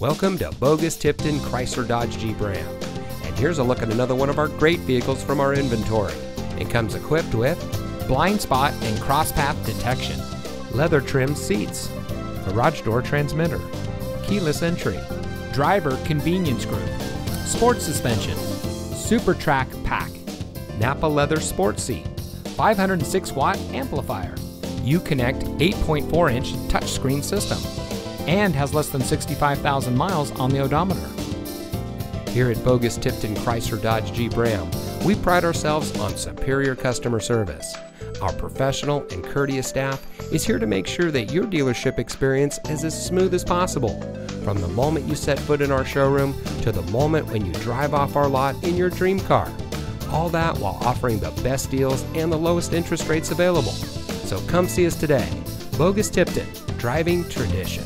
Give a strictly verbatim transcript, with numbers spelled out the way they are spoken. Welcome to Boggus Tipton Chrysler Dodge Jeep Ram, and here's a look at another one of our great vehicles from our inventory. It comes equipped with blind spot and cross path detection, leather trimmed seats, garage door transmitter, keyless entry, driver convenience group, sports suspension, super track pack, Napa leather sports seat, five hundred six watt amplifier, Uconnect eight point four inch touchscreen system, and has less than sixty-five thousand miles on the odometer. Here at Boggus Tipton Chrysler Dodge Jeep Ram, we pride ourselves on superior customer service. Our professional and courteous staff is here to make sure that your dealership experience is as smooth as possible, from the moment you set foot in our showroom to the moment when you drive off our lot in your dream car. All that while offering the best deals and the lowest interest rates available. So come see us today. Boggus Tipton, driving tradition.